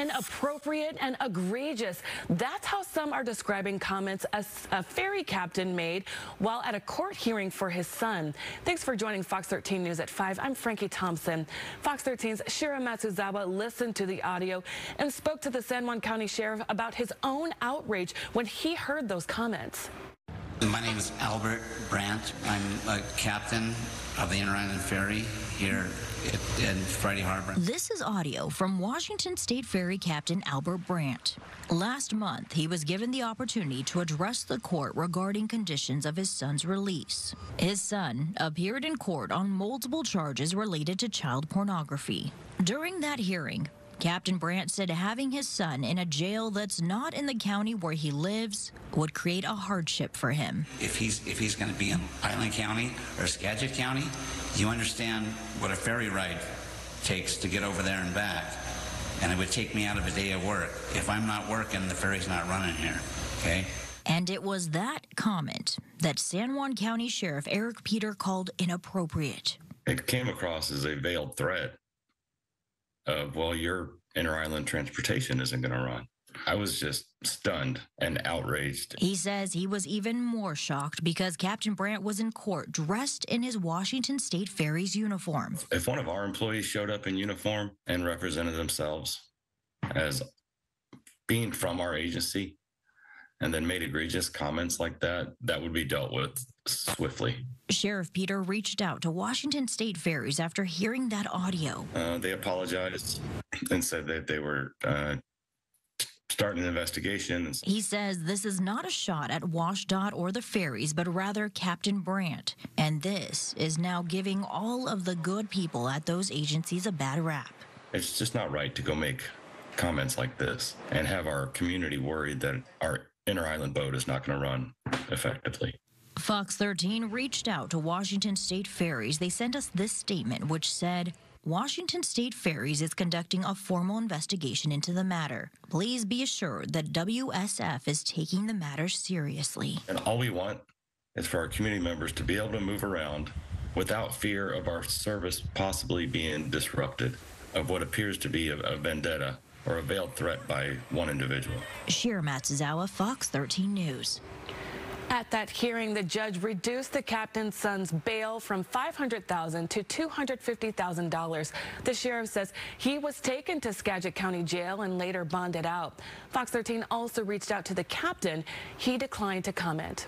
inappropriate and egregious. That's how some are describing comments a ferry captain made while at a court hearing for his son. Thanks for joining Fox 13 News at 5. I'm Frankie Thompson. Fox 13's Shira Matsuzawa listened to the audio and spoke to the San Juan County Sheriff about his own outrage when he heard those comments. My name is Albert Brandt. I'm a captain of the Inter Island Ferry here in Friday Harbor. This is audio from Washington State Ferry Captain Albert Brandt. Last month, he was given the opportunity to address the court regarding conditions of his son's release. His son appeared in court on multiple charges related to child pornography. During that hearing, Captain Brandt said having his son in a jail that's not in the county where he lives would create a hardship for him. If he's going to be in Highland County or Skagit County, you understand what a ferry ride takes to get over there and back. And it would take me out of a day of work. If I'm not working, the ferry's not running here, okay? And it was that comment that San Juan County Sheriff Eric Peter called inappropriate. It came across as a veiled threat. Well, your inter-island transportation isn't going to run. I was just stunned and outraged. He says he was even more shocked because Captain Brandt was in court dressed in his Washington State Ferries uniform. If one of our employees showed up in uniform and represented themselves as being from our agency and then made egregious comments like that, that would be dealt with swiftly. Sheriff Peter reached out to Washington State Ferries after hearing that audio. They apologized and said that they were starting an investigation. He says this is not a shot at WashDOT or the ferries, but rather Captain Brandt. And this is now giving all of the good people at those agencies a bad rap. It's just not right to go make comments like this and have our community worried that our inter-island boat is not going to run effectively. Fox 13 reached out to Washington State Ferries. They sent us this statement, which said, Washington State Ferries is conducting a formal investigation into the matter. Please be assured that WSF is taking the matter seriously. And all we want is for our community members to be able to move around without fear of our service possibly being disrupted of what appears to be a vendetta or a veiled threat by one individual. Shira Matsuzawa, Fox 13 News. At that hearing, the judge reduced the captain's son's bail from $500,000 to $250,000. The sheriff says he was taken to Skagit County Jail and later bonded out. Fox 13 also reached out to the captain. He declined to comment.